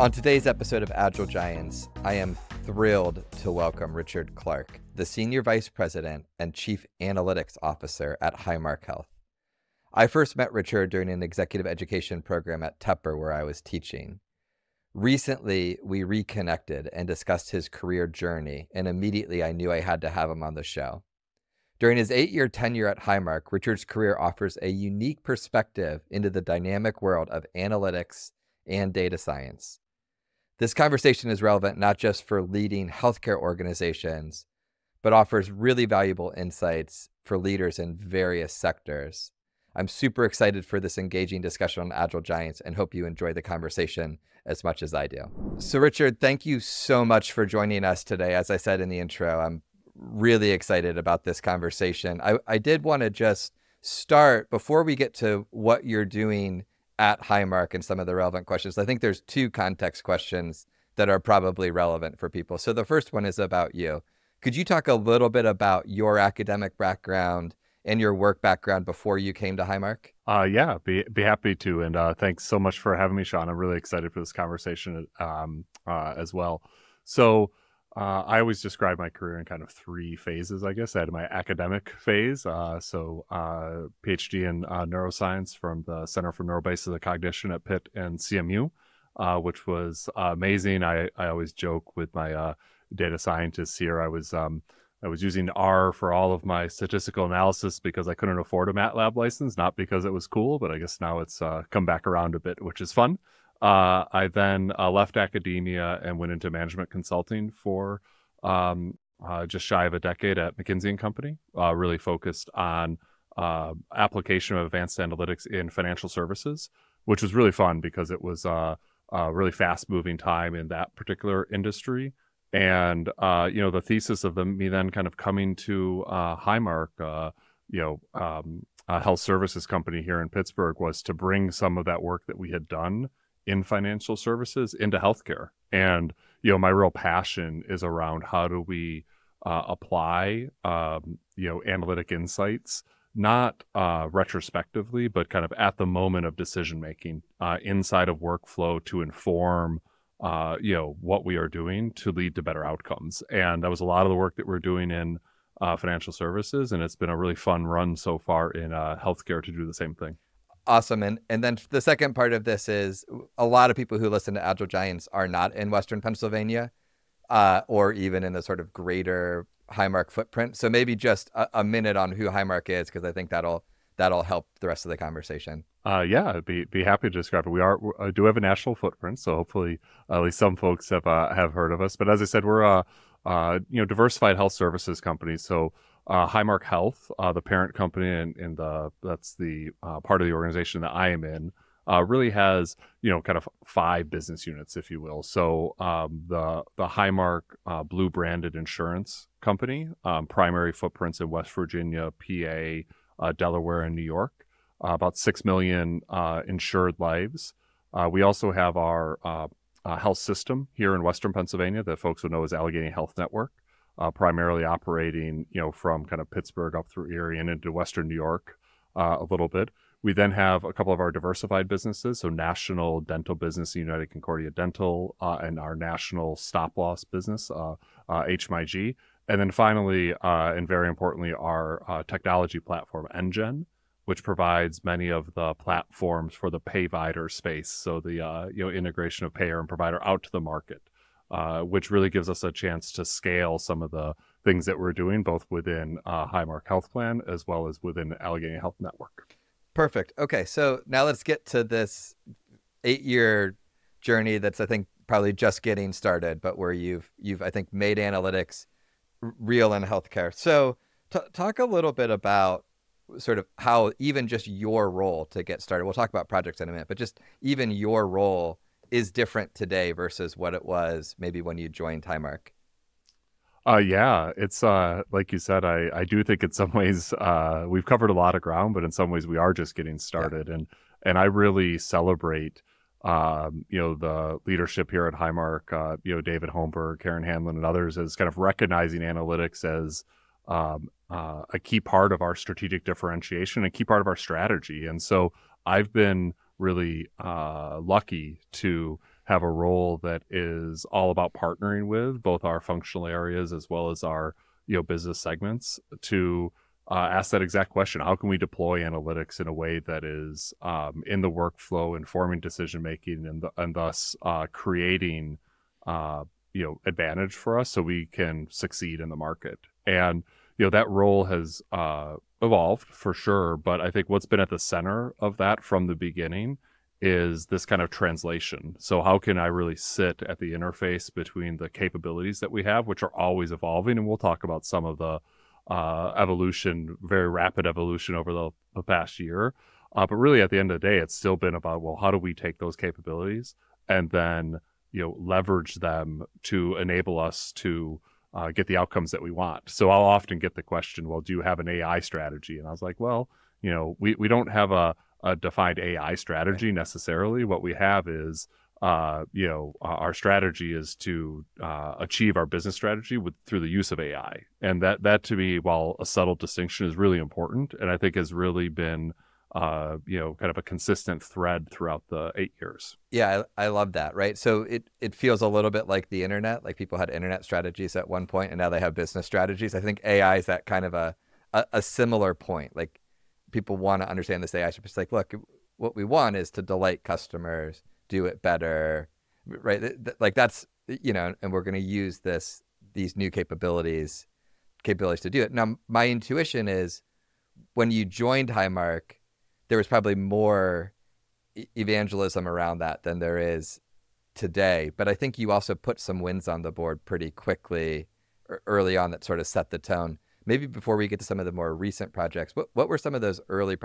On today's episode of Agile Giants, I am thrilled to welcome Richard Clarke, the Senior Vice President and Chief Analytics Officer at Highmark Health. I first met Richard during an executive education program at Tepper where I was teaching. Recently, we reconnected and discussed his career journey, and immediately I knew I had to have him on the show. During his 8-year tenure at Highmark, Richard's career offers a unique perspective into the dynamic world of analytics and data science. This conversation is relevant not just for leading healthcare organizations, but offers really valuable insights for leaders in various sectors. I'm super excited for this engaging discussion on Agile Giants and hope you enjoy the conversation as much as I do. So Richard, thank you so much for joining us today. As I said in the intro, I'm really excited about this conversation. I did want to just start before we get to what you're doing at Highmark and some of the relevant questions. I think there's two context questions that are probably relevant for people. So the first one is about you. Could you talk a little bit about your academic background and your work background before you came to Highmark? Yeah, be happy to. And thanks so much for having me, Sean. I'm really excited for this conversation as well. So I always describe my career in kind of three phases, I guess. I had my academic phase, PhD in neuroscience from the Center for Neurobasis of Cognition at Pitt and CMU, which was amazing. I always joke with my data scientists here. I was using R for all of my statistical analysis because I couldn't afford a MATLAB license, not because it was cool, but I guess now it's come back around a bit, which is fun. I then left academia and went into management consulting for just shy of a decade at McKinsey & Company, really focused on application of advanced analytics in financial services, which was really fun because it was a really fast-moving time in that particular industry. And, you know, the thesis of me then kind of coming to Highmark, a health services company here in Pittsburgh, was to bring some of that work that we had done in financial services into healthcare. And, you know, my real passion is around how do we apply, analytic insights, not retrospectively, but kind of at the moment of decision making inside of workflow to inform what we are doing to lead to better outcomes. And that was a lot of the work that we're doing in financial services. And it's been a really fun run so far in healthcare to do the same thing. Awesome. And then the second part of this is a lot of people who listen to Agile Giants are not in Western Pennsylvania or even in the sort of greater Highmark footprint. So maybe just a minute on who Highmark is, because I think that'll help the rest of the conversation. Yeah, be happy to describe it. I do have a national footprint, so hopefully at least some folks have heard of us. But as I said, we're a diversified health services company. So Highmark Health, the parent company, and that's the part of the organization that I am in, really has kind of 5 business units, if you will. So the Highmark Blue branded insurance company, primary footprints in West Virginia, PA, Delaware, and New York. About 6 million insured lives. We also have our health system here in Western Pennsylvania that folks would know as Allegheny Health Network, primarily operating, from kind of Pittsburgh up through Erie and into Western New York a little bit. We then have a couple of our diversified businesses, so national dental business, United Concordia Dental, and our national stop loss business, HMIG. And then finally, and very importantly, our technology platform, NGen, which provides many of the platforms for the payvider space. So the integration of payer and provider out to the market, which really gives us a chance to scale some of the things that we're doing, both within Highmark Health Plan as well as within Allegheny Health Network. Perfect. Okay, so now let's get to this 8-year journey that's, I think, probably just getting started, but where you've I think, made analytics real in healthcare. So talk a little bit about sort of how even just your role to get started. We'll talk about projects in a minute, but just even your role is different today versus what it was maybe when you joined Highmark. Yeah, it's like you said, I do think in some ways we've covered a lot of ground, but in some ways we are just getting started. Yeah. And I really celebrate, the leadership here at Highmark, David Holmberg, Karen Hamlin, and others as kind of recognizing analytics as a key part of our strategic differentiation, a key part of our strategy. And so I've been really lucky to have a role that is all about partnering with both our functional areas as well as our business segments to ask that exact question. How can we deploy analytics in a way that is in the workflow, informing decision making, and thus creating advantage for us so we can succeed in the market? And that role has evolved for sure, but I think what's been at the center of that from the beginning is this kind of translation. So how can I really sit at the interface between the capabilities that we have, which are always evolving, and we'll talk about some of the evolution, very rapid evolution over the past year, but really at the end of the day, it's still been about, well, how do we take those capabilities and then leverage them to enable us to get the outcomes that we want. So I'll often get the question, well, do you have an AI strategy? And I was like, well, we don't have a defined AI strategy necessarily. What we have is, our strategy is to achieve our business strategy through the use of AI. And that to me, while a subtle distinction, is really important, and I think has really been, kind of a consistent thread throughout the 8 years. Yeah, I love that, right? So it feels a little bit like the internet, like people had internet strategies at one point and now they have business strategies. I think AI is that kind of a similar point. Like people want to understand this AI, it's like, look, what we want is to delight customers, do it better, right? Like that's, and we're going to use these new capabilities to do it. Now, my intuition is when you joined Highmark, there was probably more evangelism around that than there is today. But I think you also put some wins on the board pretty quickly early on that sort of set the tone. Maybe before we get to some of the more recent projects, what were some of those early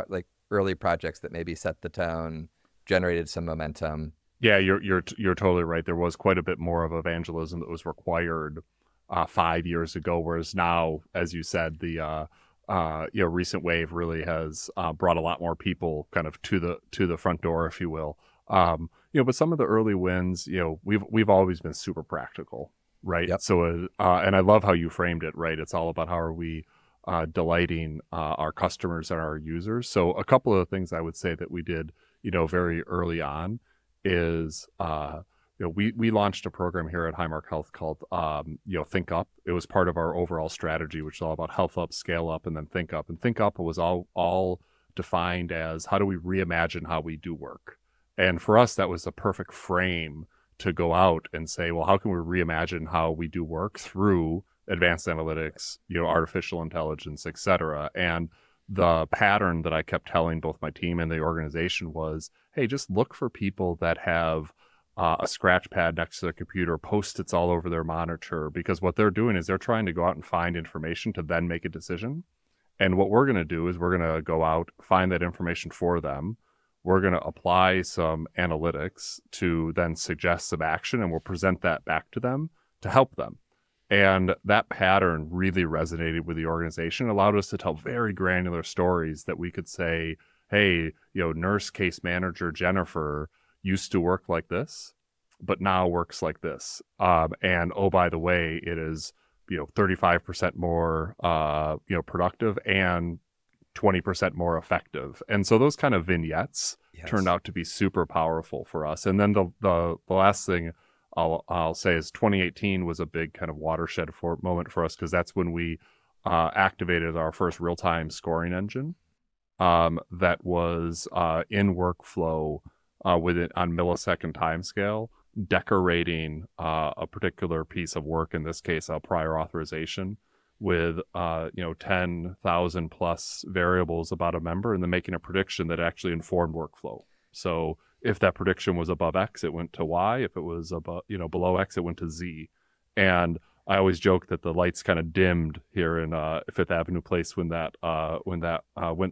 projects that maybe set the tone, generated some momentum? Yeah, you're totally right. There was quite a bit more of evangelism that was required 5 years ago, whereas now, as you said, the recent wave really has brought a lot more people kind of to the front door, if you will. But some of the early wins, we've always been super practical, right? Yep. So, and I love how you framed it, right? It's all about how are we delighting our customers and our users. So a couple of the things I would say that we did, very early on is, we launched a program here at Highmark Health called, Think Up. It was part of our overall strategy, which is all about health up, scale up, and then think up. And Think Up was all defined as how do we reimagine how we do work? And for us, that was the perfect frame to go out and say, well, how can we reimagine how we do work through advanced analytics, artificial intelligence, et cetera. And the pattern that I kept telling both my team and the organization was, hey, just look for people that have a scratch pad next to their computer, Post-its all over their monitor, because what they're doing is they're trying to go out and find information to then make a decision. And what we're going to do is we're going to go out, find that information for them. We're going to apply some analytics to then suggest some action, and we'll present that back to them to help them. And that pattern really resonated with the organization, allowed us to tell very granular stories that we could say, hey, nurse case manager Jennifer used to work like this, but now works like this. And oh, by the way, it is, 35% more, productive and 20% more effective. And so those kind of vignettes turned out to be super powerful for us. And then the last thing I'll say is 2018 was a big kind of watershed moment for us, because that's when we activated our first real-time scoring engine that was in workflow, with it on millisecond timescale, decorating a particular piece of work, in this case, a prior authorization, with 10,000 plus variables about a member, and then making a prediction that actually informed workflow. So if that prediction was above X, it went to Y. If it was above, below X, it went to Z. And I always joke that the lights kind of dimmed here in Fifth Avenue Place when that went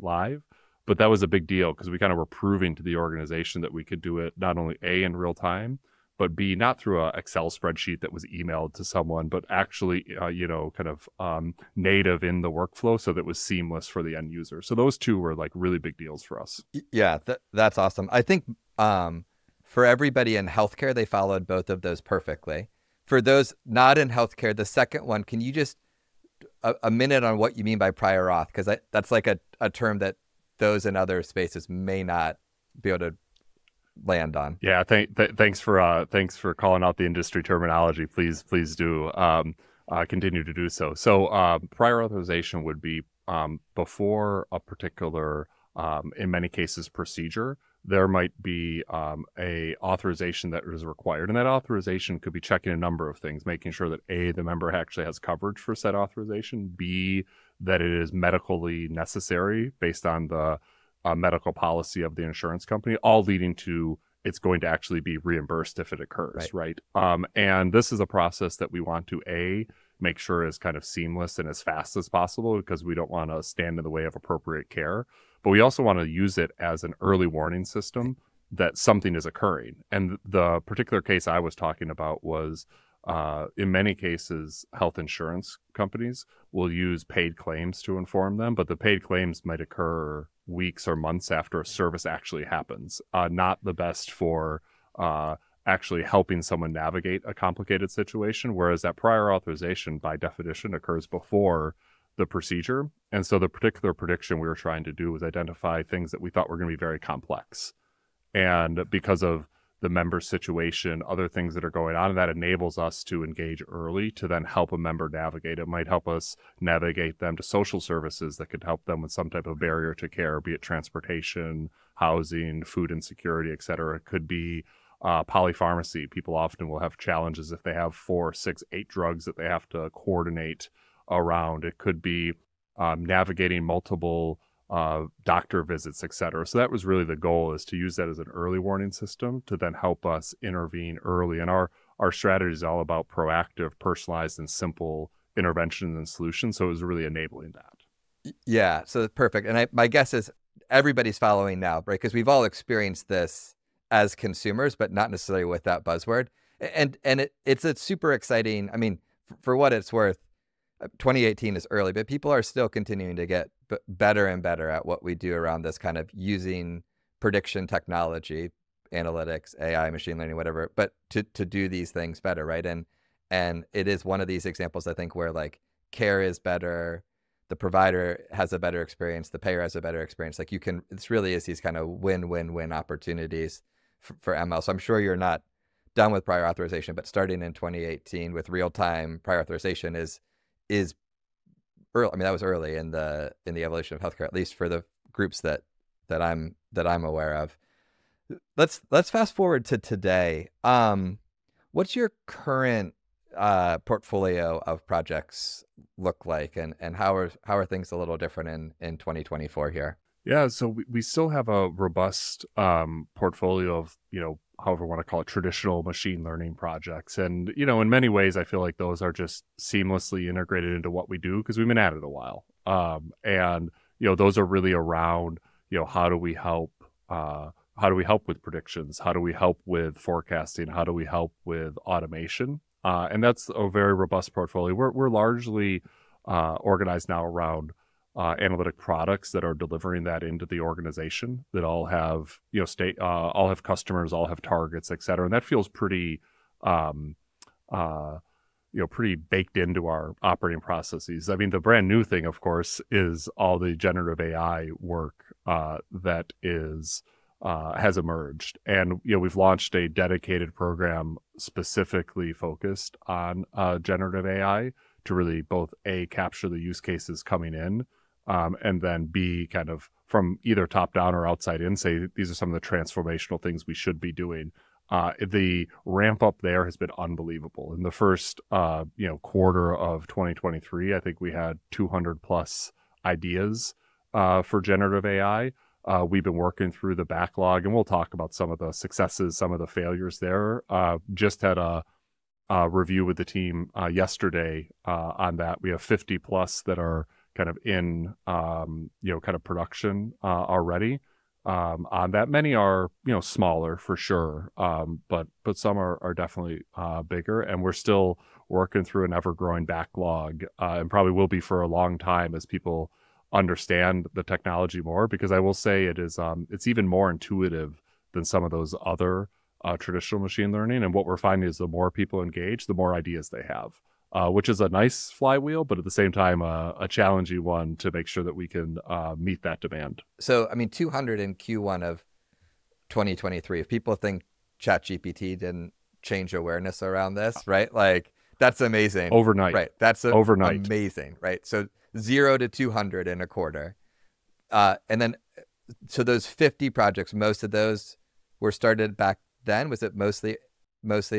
live. But that was a big deal, because we kind of were proving to the organization that we could do it not only A, in real time, but B, not through an Excel spreadsheet that was emailed to someone, but actually, native in the workflow, so that it was seamless for the end user. So those two were like really big deals for us. Yeah, that's awesome. I think for everybody in healthcare, they followed both of those perfectly. For those not in healthcare, the second one, can you just a minute on what you mean by prior auth? Because that's like a term that those in other spaces may not be able to land on. Yeah, thanks for calling out the industry terminology. Please do continue to do so. So prior authorization would be before a particular, in many cases, procedure. There might be a authorization that is required, and that authorization could be checking a number of things, making sure that A, the member actually has coverage for said authorization, B, that it is medically necessary based on the medical policy of the insurance company, all leading to it's going to actually be reimbursed if it occurs, right? And this is a process that we want to, A, make sure is kind of seamless and as fast as possible, because we don't want to stand in the way of appropriate care. But we also want to use it as an early warning system that something is occurring. And the particular case I was talking about was, in many cases, health insurance companies will use paid claims to inform them, but the paid claims might occur weeks or months after a service actually happens. Not the best for actually helping someone navigate a complicated situation, whereas that prior authorization, by definition, occurs before the procedure. And so the particular prediction we were trying to do was identify things that we thought were going to be very complex. And because of the member's situation, other things that are going on, and that enables us to engage early to then help a member navigate. It might help us navigate them to social services that could help them with some type of barrier to care, be it transportation, housing, food insecurity, et cetera. It could be polypharmacy. People often will have challenges if they have 4, 6, 8 drugs that they have to coordinate around. It could be navigating multiple doctor visits, et cetera. So that was really the goal, is to use that as an early warning system to then help us intervene early. And our strategy is all about proactive, personalized, and simple interventions and solutions. So it was really enabling that. Yeah, so that's perfect. And my guess is everybody's following now, right? Because we've all experienced this as consumers, but not necessarily with that buzzword. And it's super exciting. I mean, for what it's worth, 2018 is early, but people are still continuing to get better and better at what we do around this kind of using prediction technology, analytics, AI, machine learning, whatever, but to do these things better, right? And it is one of these examples, I think, where like care is better, the provider has a better experience, the payer has a better experience. Like it really is these kind of win-win-win opportunities for ML. So I'm sure you're not done with prior authorization, but starting in 2018 with real-time prior authorization is early. I mean, that was early in the evolution of healthcare, at least for the groups that I'm aware of. Let's fast forward to today. What's your current portfolio of projects look like, and how are things a little different in 2024 here? Yeah, so we still have a robust portfolio of, however you want to call it, traditional machine learning projects. And, in many ways, I feel like those are just seamlessly integrated into what we do because we've been at it a while. Those are really around, how do we help with predictions? How do we help with forecasting? How do we help with automation? And that's a very robust portfolio. We're largely organized now around analytic products that are delivering that into the organization that all have, all have customers, all have targets, et cetera. And that feels pretty, pretty baked into our operating processes. I mean, the brand new thing, of course, is all the generative AI work that is, has emerged. And, we've launched a dedicated program specifically focused on generative AI to really both A, capture the use cases coming in, and then B, kind of from either top down or outside in, say these are some of the transformational things we should be doing. The ramp up there has been unbelievable. In the first quarter of 2023, I think we had 200 plus ideas for generative AI. We've been working through the backlog, and we'll talk about some of the successes, some of the failures there. Just had a review with the team yesterday on that. We have 50 plus that are kind of in, production already on that. Many are, smaller for sure, but some are definitely bigger. And we're still working through an ever-growing backlog and probably will be for a long time as people understand the technology more, because I will say it is, it's even more intuitive than some of those other traditional machine learning. And what we're finding is the more people engage, the more ideas they have, which is a nice flywheel, but at the same time, a challenging one to make sure that we can meet that demand. So, I mean, 200 in Q1 of 2023. If people think ChatGPT didn't change awareness around this, right? Like, that's amazing. Overnight. Right. That's overnight. Amazing, right? So 0 to 200 in a quarter. And then, so those 50 projects, most of those were started back then? Was it mostly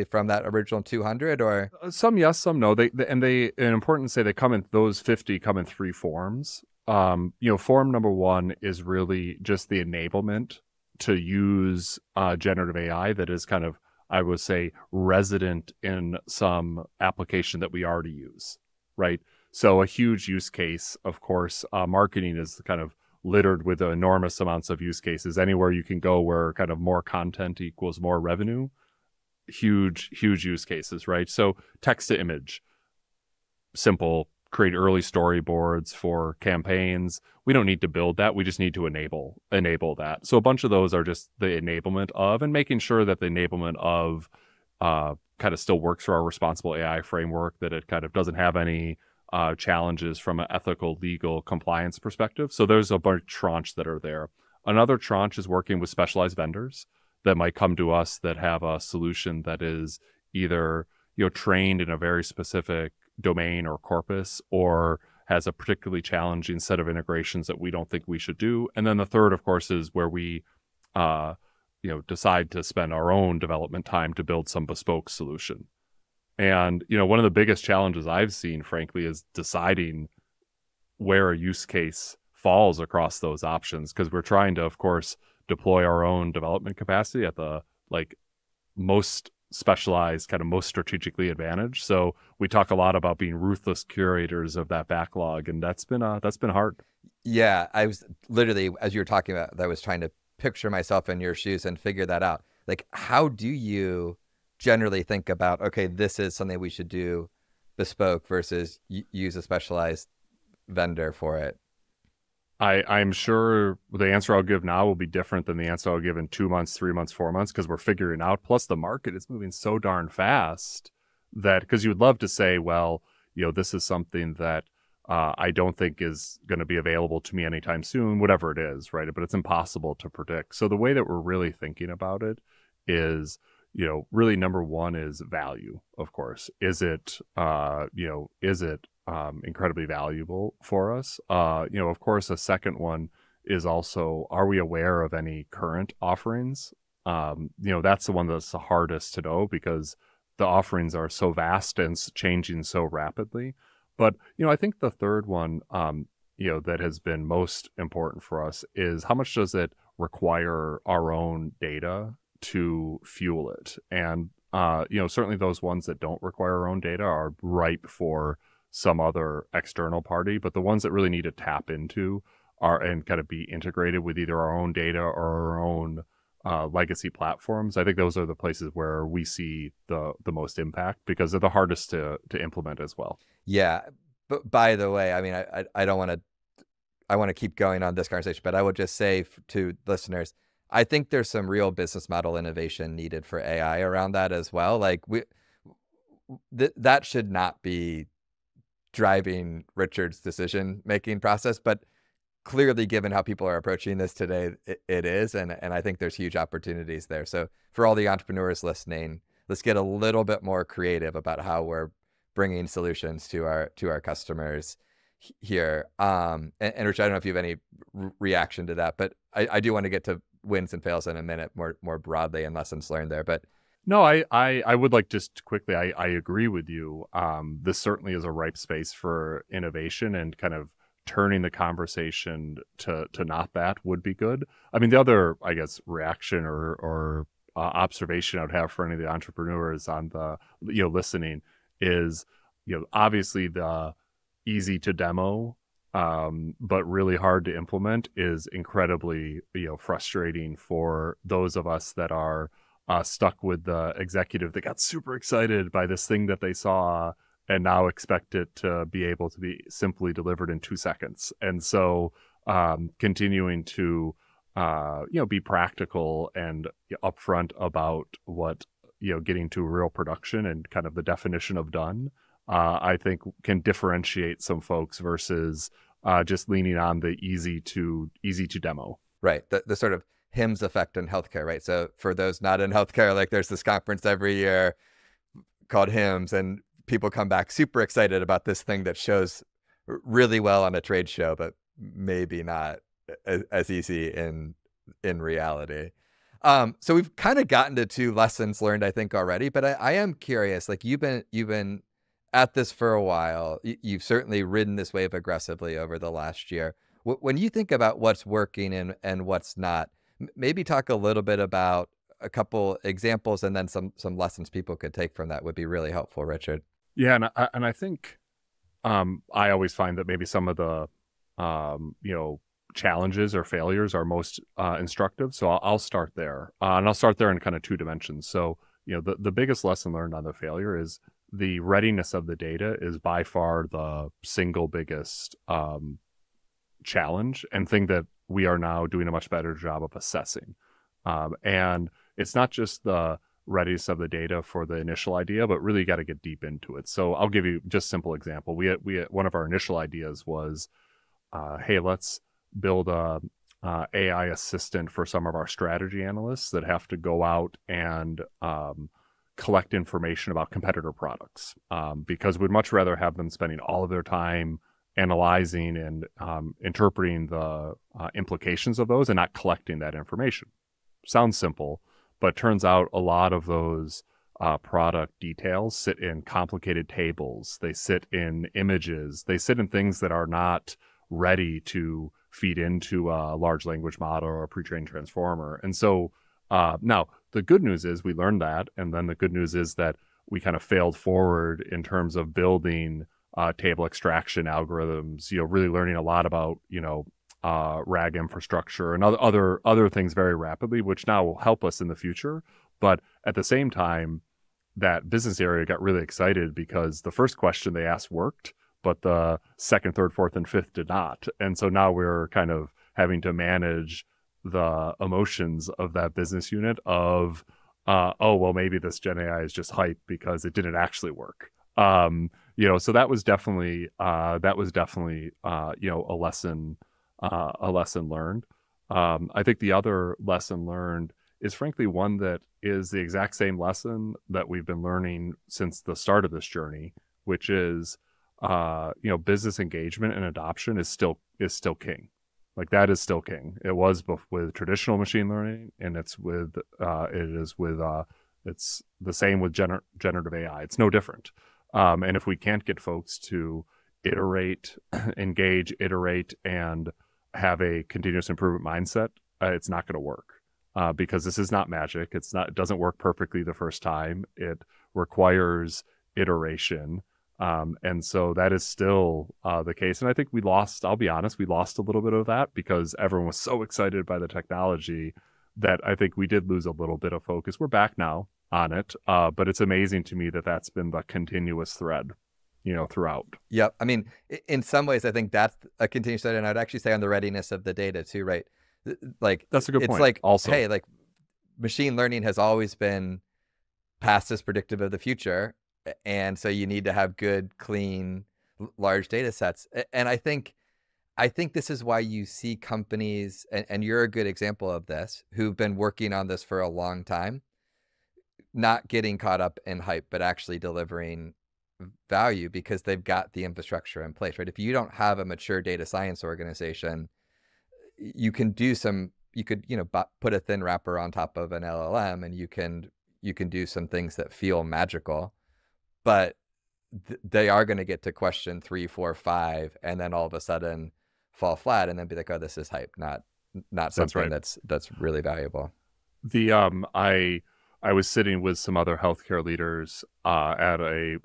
from that original 200, or some yes, some no? And important to say, they come in, those 50 come in three forms. You know, form number one is really just the enablement to use generative AI that is kind of, I would say, resident in some application that we already use, right? So a huge use case, of course, marketing is kind of littered with enormous amounts of use cases. Anywhere you can go where kind of more content equals more revenue, huge use cases, right? So text to image, simple, create early storyboards for campaigns. We don't need to build that. We just need to enable that. So a bunch of those are just the enablement of, and making sure that the enablement of kind of still works for our responsible AI framework, that it kind of doesn't have any challenges from an ethical, legal, compliance perspective. So there's a bunch of tranche that are there. Another tranche is working with specialized vendors that might come to us that have a solution that is either, you know, trained in a very specific domain or corpus, or has a particularly challenging set of integrations that we don't think we should do. And then the third, of course, is where we, you know, decide to spend our own development time to build some bespoke solution. And, you know, one of the biggest challenges I've seen, frankly, is deciding where a use case falls across those options, because we're trying to, of course, deploy our own development capacity at the most specialized, kind of most strategically advantaged. So we talk a lot about being ruthless curators of that backlog, and that's been hard. Yeah, I was literally, as you were talking about, I was trying to picture myself in your shoes and figure that out. Like, how do you generally think about, okay, this is something we should do bespoke versus use a specialized vendor for it? I'm sure the answer I'll give now will be different than the answer I'll give in 2 months, 3 months, 4 months, because we're figuring out. Plus, the market is moving so darn fast that, because you would love to say, well, you know, this is something that I don't think is going to be available to me anytime soon, whatever it is, right? But it's impossible to predict. So the way that we're really thinking about it is, you know, really number one is value, of course. Is it, you know, is it incredibly valuable for us? You know, of course, a second one is also, are we aware of any current offerings? You know, that's the one that's the hardest to know, because the offerings are so vast and changing so rapidly. But, you know, I think the third one, you know, that has been most important for us is, how much does it require our own data to fuel it? And, you know, certainly those ones that don't require our own data are ripe for some other external party, but the ones that really need to tap into are and kind of be integrated with either our own data or our own legacy platforms, I think those are the places where we see the most impact, because they're the hardest to implement as well. Yeah, but by the way, I mean, I don't want to, I want to keep going on this conversation, but I would just say to listeners, I think there's some real business model innovation needed for AI around that as well. Like, that should not be driving Richard's decision-making process, but clearly, given how people are approaching this today, it is, and I think there's huge opportunities there. So for all the entrepreneurs listening, let's get a little bit more creative about how we're bringing solutions to our customers here. And Richard, I don't know if you have any reaction to that, but I do want to get to wins and fails in a minute more broadly and lessons learned there, but. No, I would like just quickly, I agree with you. This certainly is a ripe space for innovation, and kind of turning the conversation to not that would be good. I mean, the other, I guess, reaction or observation I would have for any of the entrepreneurs on the, you know, listening is, you know, obviously the easy to demo, but really hard to implement is incredibly, you know, frustrating for those of us that are stuck with the executive that got super excited by this thing that they saw and now expect it to be able to be simply delivered in 2 seconds. And so continuing to, you know, be practical and upfront about what, you know, getting to real production and kind of the definition of done, I think can differentiate some folks versus just leaning on the easy to demo. Right. The sort of HIMSS effect in healthcare, right? So for those not in healthcare, like there's this conference every year called HIMSS, and people come back super excited about this thing that shows really well on a trade show, but maybe not as easy in reality. So we've kind of gotten to two lessons learned, I think, already, but I am curious, like you've been at this for a while. You've certainly ridden this wave aggressively over the last year. When you think about what's working and what's not, maybe talk a little bit about a couple examples and then some lessons people could take from that would be really helpful, Richard. Yeah, and I think I always find that maybe some of the challenges or failures are most instructive. So I'll start there, and I'll start there in kind of two dimensions. So the biggest lesson learned on the failure is the readiness of the data is by far the single biggest challenge and thing that we are now doing a much better job of assessing. And it's not just the readiness of the data for the initial idea, but really got to get deep into it. So I'll give you just a simple example. We had one of our initial ideas was, hey, let's build a AI assistant for some of our strategy analysts that have to go out and collect information about competitor products, because we'd much rather have them spending all of their time analyzing and interpreting the implications of those and not collecting that information. Sounds simple, but turns out a lot of those product details sit in complicated tables. They sit in images. They sit in things that are not ready to feed into a large language model or a pre-trained transformer. And so now the good news is we learned that. And then the good news is that we kind of failed forward in terms of building table extraction algorithms, really learning a lot about, RAG infrastructure and other things very rapidly, which now will help us in the future. But at the same time, that business area got really excited because the first question they asked worked, but the second, third, fourth, and fifth did not. And so now we're kind of having to manage the emotions of that business unit of, oh, well, maybe this Gen AI is just hype because it didn't actually work. So that was definitely a lesson learned. I think the other lesson learned is frankly one that is the exact same lesson that we've been learning since the start of this journey, which is, business engagement and adoption is still king. Like that is still king. It was with traditional machine learning, and it's the same with generative AI. It's no different. And if we can't get folks to engage, iterate, and have a continuous improvement mindset, it's not going to work, because this is not magic. It doesn't work perfectly the first time. It requires iteration. And so that is still the case. And I think I'll be honest, we lost a little bit of that because everyone was so excited by the technology that I think we did lose a little bit of focus. We're back now on it, but it's amazing to me that that's been the continuous thread, throughout. Yep. I mean, in some ways, I think that's a continuous thread, and I'd actually say on the readiness of the data too, right? Like that's a good point. It's like also, hey, like machine learning has always been past as predictive of the future, and so you need to have good, clean, large data sets. And I think this is why you see companies, and you're a good example of this, who've been working on this for a long time, not getting caught up in hype, but actually delivering value because they've got the infrastructure in place, right? If you don't have a mature data science organization, you can do some, put a thin wrapper on top of an LLM and you can do some things that feel magical, but they are going to get to question 3, 4, 5, and then all of a sudden fall flat and then be like, oh, this is hype, not something that's really valuable. The I was sitting with some other healthcare leaders at a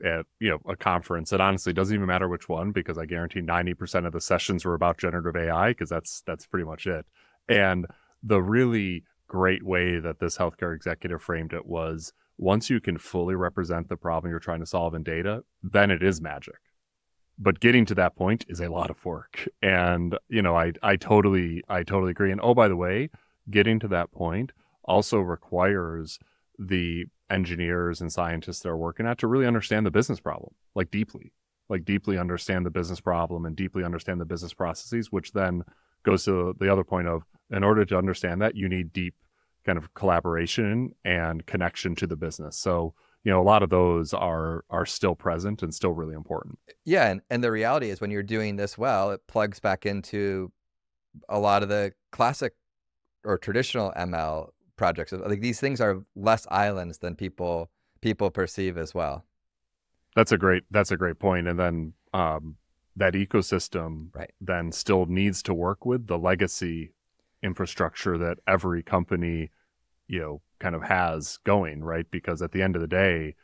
conference, and honestly, it doesn't even matter which one because I guarantee 90% of the sessions were about generative AI because that's pretty much it. And the really great way that this healthcare executive framed it was, once you can fully represent the problem you're trying to solve in data, then it is magic. But getting to that point is a lot of work. And, I totally agree. And oh, by the way, getting to that point also requires the engineers and scientists that are working at to really understand the business problem, like deeply understand the business problem and deeply understand the business processes, which then goes to the other point of in order to understand that, you need deep kind of collaboration and connection to the business. So, you know, a lot of those are still present and still really important. Yeah. And the reality is when you're doing this well, it plugs back into a lot of the classic or traditional ML projects. Like these things are less islands than people perceive as well. That's a great point. And then that ecosystem then still needs to work with the legacy infrastructure that every company, you know, kind of has going, right? Because at the end of the day,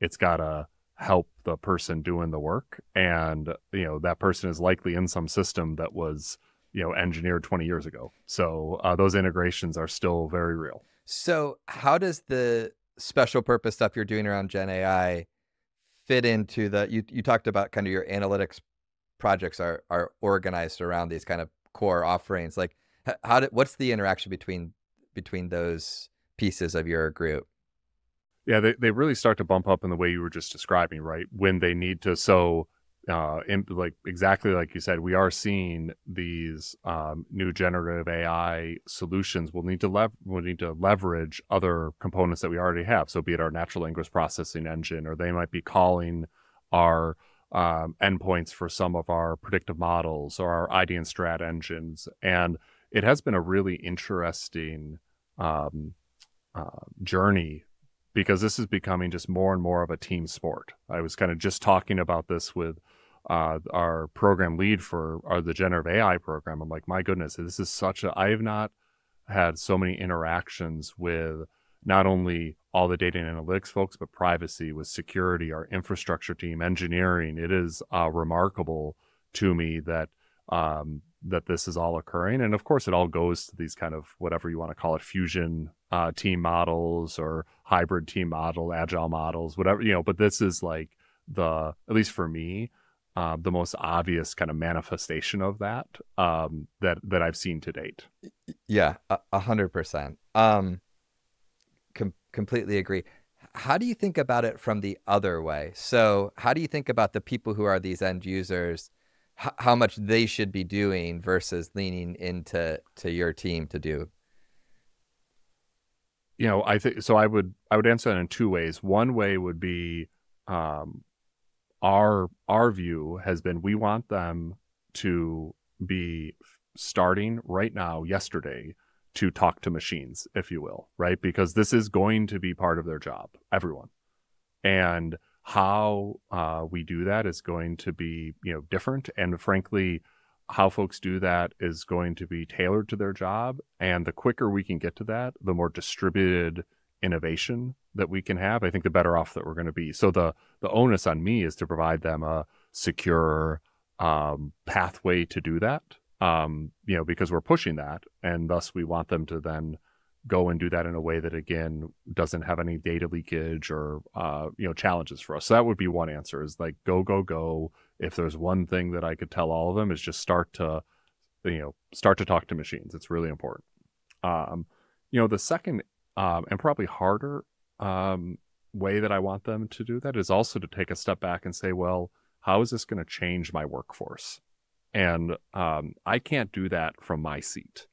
it's got to help the person doing the work. And, you know, that person is likely in some system that was, you know, engineered 20 years ago. So those integrations are still very real. So how does the special purpose stuff you're doing around Gen AI fit into the, you talked about kind of your analytics projects are organized around these kind of core offerings. Like what's the interaction between those pieces of your group? Yeah, they really start to bump up in the way you were just describing, right? When they need to, like exactly like you said, we are seeing these new generative AI solutions will need to leverage other components that we already have. So be it our natural language processing engine, or they might be calling our endpoints for some of our predictive models or our ID and strat engines. And it has been a really interesting journey, because this is becoming just more and more of a team sport. I was kind of just talking about this with our program lead for the generative AI program. I'm like, my goodness, this is such a, I have not had so many interactions with not only all the data and analytics folks, but privacy, with security, our infrastructure team, engineering. It is remarkable to me that that this is all occurring. And of course, it all goes to these kind of, whatever you want to call it, fusion team models or hybrid team model, agile models, whatever, you know, but this is like the, at least for me, the most obvious kind of manifestation of that, that I've seen to date. Yeah, 100%. Completely agree. How do you think about it from the other way? So how do you think about the people who are these end users, how much they should be doing versus leaning into your team to do? You know, I think so. I would answer that in two ways. One way would be our view has been we want them to be starting right now, yesterday, to talk to machines, if you will, right? Because this is going to be part of their job, everyone. And how we do that is going to be, you know, different, and frankly, how folks do that is going to be tailored to their job. And the quicker we can get to that, the more distributed innovation that we can have, I think the better off that we're going to be. So the onus on me is to provide them a secure pathway to do that, you know, because we're pushing that, and thus we want them to then go and do that in a way that, again, doesn't have any data leakage or, you know, challenges for us. So that would be one answer, is like, go, go, go. If there's one thing that I could tell all of them, is just start to talk to machines. It's really important. You know, the second and probably harder way that I want them to do that is also to take a step back and say, well, how is this going to change my workforce? And I can't do that from my seat.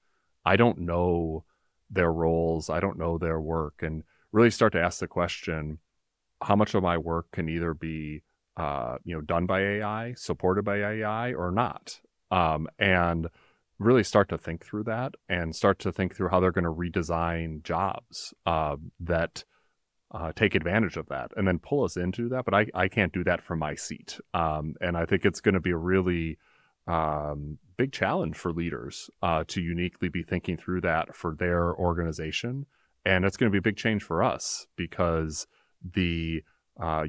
I don't know their roles. I don't know their work. And really start to ask the question, how much of my work can either be, you know, done by AI, supported by AI, or not? And really start to think through that, and start to think through how they're going to redesign jobs that take advantage of that, and then pull us into that. But I can't do that from my seat. And I think it's going to be a really big challenge for leaders to uniquely be thinking through that for their organization. And it's going to be a big change for us, because the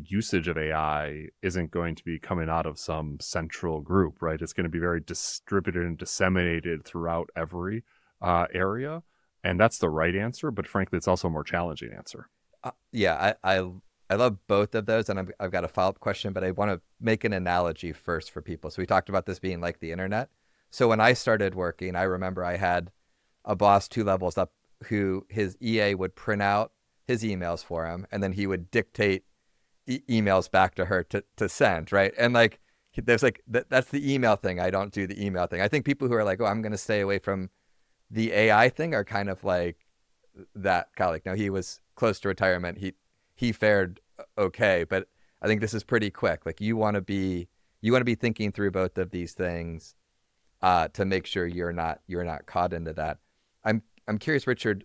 usage of AI isn't going to be coming out of some central group, right? It's going to be very distributed and disseminated throughout every area. And that's the right answer, but frankly, it's also a more challenging answer. Yeah, I love both of those, and I've got a follow-up question, but I want to make an analogy first for people. So we talked about this being like the internet. So when I started working, I remember I had a boss 2 levels up who his EA would print out his emails for him, and then he would dictate emails back to her to send, right? And like, there's like, that's the email thing. I don't do the email thing. I think people who are like, oh, I'm going to stay away from the AI thing are kind of like that colleague. Now, he was close to retirement. He fared okay, but I think this is pretty quick. Like, you want to be thinking through both of these things to make sure you're not caught into that. I'm curious, Richard,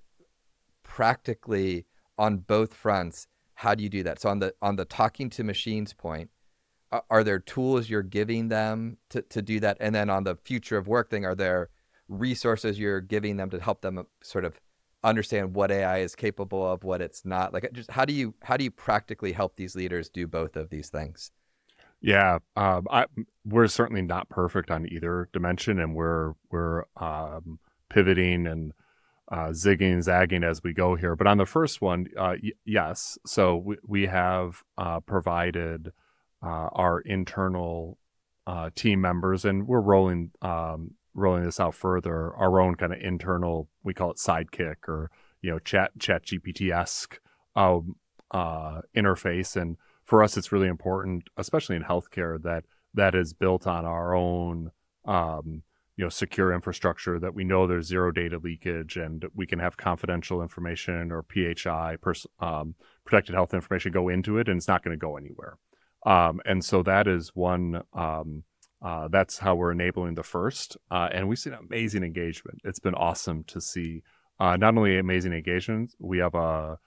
practically on both fronts, how do you do that? So on the talking to machines point, are there tools you're giving them to do that? And then on the future of work thing, are there resources you're giving them to help them sort of understand what AI is capable of, what it's not? Like, just how do you practically help these leaders do both of these things? Yeah, we're certainly not perfect on either dimension, and we're pivoting and zigging and zagging as we go here. But on the first one, yes. So we have provided our internal team members, and we're rolling this out further, our own kind of internal, we call it sidekick, or, you know, chat GPT-esque interface. And for us, it's really important, especially in healthcare, that is built on our own, secure infrastructure, that we know there's zero data leakage and we can have confidential information, or PHI, protected health information, go into it, and it's not going to go anywhere. And so that is one, that's how we're enabling the first. And we've seen amazing engagement. It's been awesome to see not only amazing engagements, we have a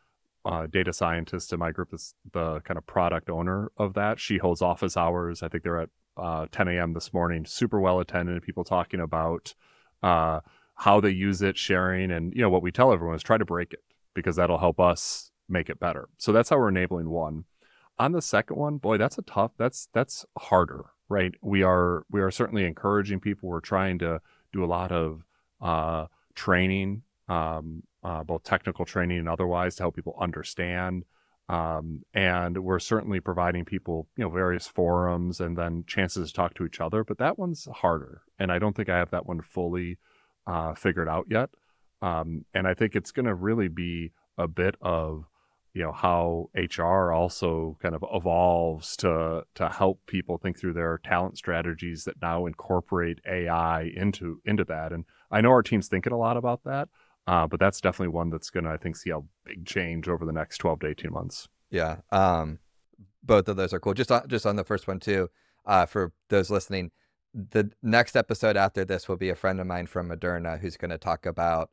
data scientist in my group is the kind of product owner of that. She holds office hours. I think they're at 10 a.m. this morning, super well attended, people talking about how they use it, sharing. And, you know, what we tell everyone is try to break it, because that'll help us make it better. So that's how we're enabling one. On the second one, boy, that's harder. Right. We are certainly encouraging people. We're trying to do a lot of training, both technical training and otherwise, to help people understand. And we're certainly providing people, you know, various forums and then chances to talk to each other. But that one's harder, and I don't think I have that one fully figured out yet. And I think it's going to really be a bit of, you know, how HR also kind of evolves to help people think through their talent strategies that now incorporate AI into that. And I know our team's thinking a lot about that, but that's definitely one that's going to, I think, see a big change over the next 12 to 18 months. Yeah. Both of those are cool. Just on the first one too, for those listening, the next episode after this will be a friend of mine from Moderna who's going to talk about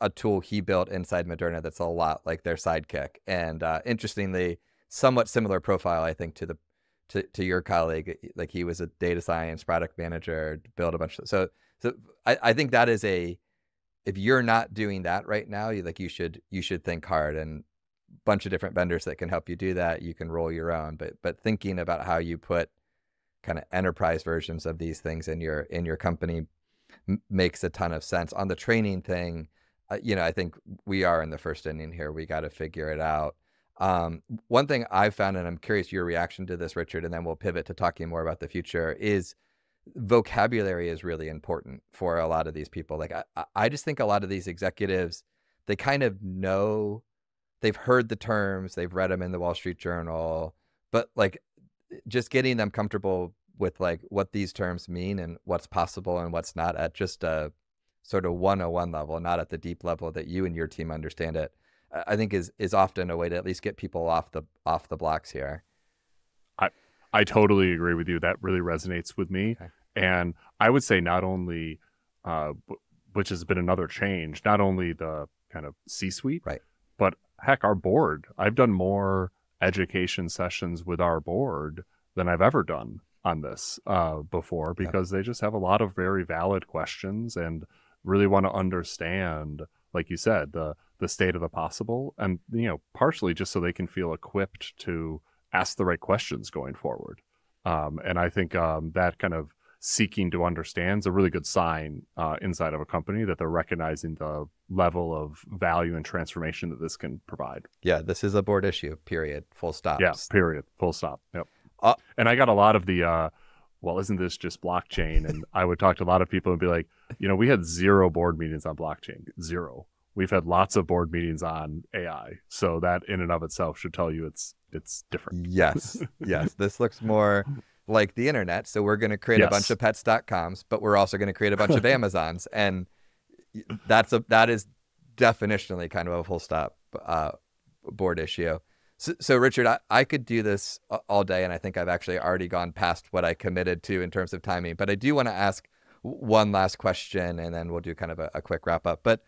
a tool he built inside Moderna that's a lot like their sidekick, and interestingly, somewhat similar profile, I think, to your colleague. Like, he was a data science product manager, built a bunch of, so I think that is a, if you're not doing that right now, you should think hard, and a bunch of different vendors that can help you do that. You can roll your own, but thinking about how you put kind of enterprise versions of these things in your company makes a ton of sense. On the training thing, you know, I think we are in the first inning here. We got to figure it out. One thing I've found, and I'm curious your reaction to this, Richard, and then we'll pivot to talking more about the future, is vocabulary is really important for a lot of these people. Like, I just think a lot of these executives, they kind of know, they've heard the terms, they've read them in the Wall Street Journal, but like, just getting them comfortable with like what these terms mean and what's possible and what's not at just a sort of 101 level, not at the deep level that you and your team understand it, I think is often a way to at least get people off the blocks here. I totally agree with you. That really resonates with me. Okay. And I would say not only, which has been another change, not only the kind of C-suite, right, but heck, our board. I've done more education sessions with our board than I've ever done on this before, because yeah, they just have a lot of very valid questions and really want to understand, like you said, the state of the possible, and, you know, partially just so they can feel equipped to ask the right questions going forward. And I think that kind of seeking to understand is a really good sign inside of a company, that they're recognizing the level of value and transformation that this can provide. Yeah, this is a board issue, period, full stop. Yeah, period, full stop, yep. And I got a lot of the, well, isn't this just blockchain? And I would talk to a lot of people and be like, you know, we had zero board meetings on blockchain, zero. We've had lots of board meetings on AI. So that in and of itself should tell you it's different. Yes, yes. This looks more like the internet. So we're going to create a bunch of pets.coms, but we're also going to create a bunch of Amazons. And that is definitionally kind of a full stop board issue. So Richard, I could do this all day, and I think I've actually already gone past what I committed to in terms of timing, but I do want to ask one last question, and then we'll do kind of a quick wrap up. But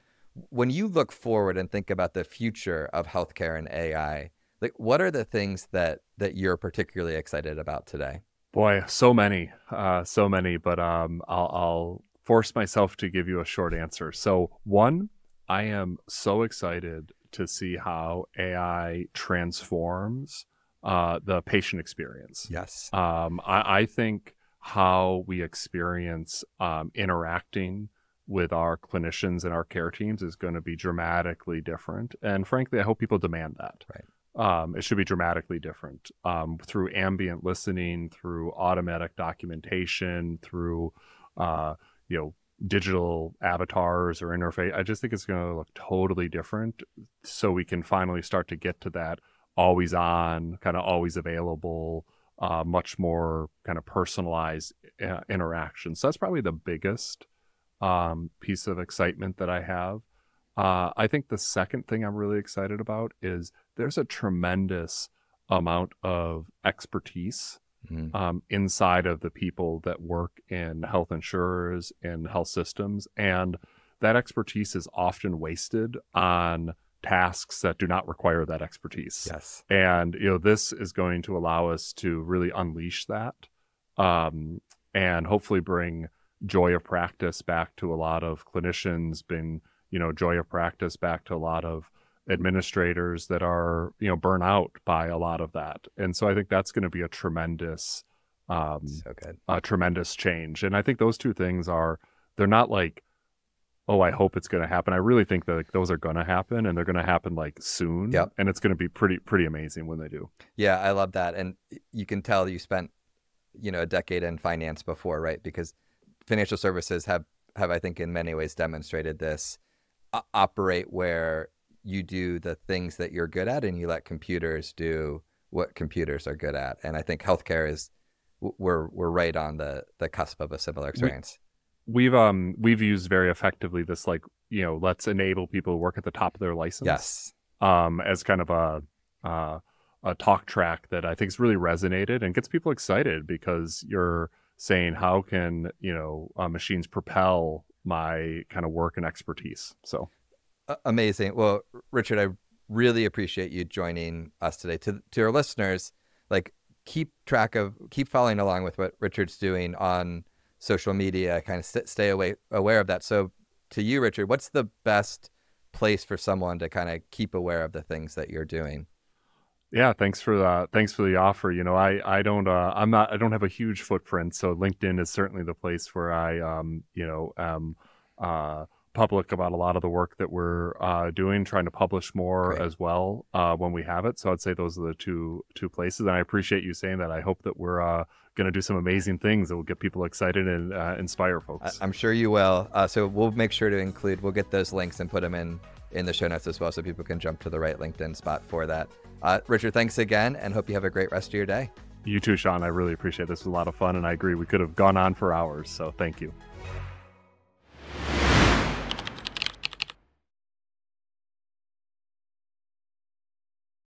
when you look forward and think about the future of healthcare and AI, like, what are the things that you're particularly excited about today? Boy, so many, but I'll force myself to give you a short answer. So one, I am so excited to see how AI transforms the patient experience. Yes. I think how we experience interacting with our clinicians and our care teams is going to be dramatically different. And frankly, I hope people demand that. Right. It should be dramatically different through ambient listening, through automatic documentation, through digital avatars or interface. I just think it's going to look totally different. So we can finally start to get to that always on, kind of always available, much more kind of personalized interaction. So that's probably the biggest piece of excitement that I have. I think the second thing I'm really excited about is there's a tremendous amount of expertise inside of the people that work in health insurers and health systems. And that expertise is often wasted on tasks that do not require that expertise. Yes. And, this is going to allow us to really unleash that and hopefully bring joy of practice back to a lot of clinicians, joy of practice back to a lot of administrators that are, burnt out by a lot of that. And so I think that's going to be a tremendous, tremendous change. And I think those two things they're not like, oh, I hope it's going to happen. I really think that those are going to happen, and they're going to happen soon. Yep. And it's going to be pretty amazing when they do. Yeah. I love that. And you can tell you spent, a decade in finance before, right? Because financial services have, I think, in many ways demonstrated this, operate where you do the things that you're good at and you let computers do what computers are good at. And I think healthcare is, we're right on the cusp of a similar experience. We've used very effectively this, let's enable people to work at the top of their license. Yes. As kind of a talk track that I think has really resonated and gets people excited, because you're saying, how can, machines propel my kind of work and expertise? So amazing. Well, Richard, I really appreciate you joining us today. To our listeners, keep following along with what Richard's doing on social media, kind of stay aware of that. So to you, Richard, what's the best place for someone to kind of keep aware of the things that you're doing? Yeah, thanks for the offer. I don't have a huge footprint, so LinkedIn is certainly the place where I public about a lot of the work that we're doing, trying to publish more. Great. As well when we have it. So I'd say those are the two places. And I appreciate you saying that. I hope that we're going to do some amazing things that will get people excited and inspire folks. I'm sure you will. So we'll make sure to include, we'll get those links and put them in the show notes as well, so people can jump to the right LinkedIn spot for that. Richard, thanks again, and hope you have a great rest of your day. You too, Sean. I really appreciate this. It was a lot of fun, and I agree we could have gone on for hours. So thank you.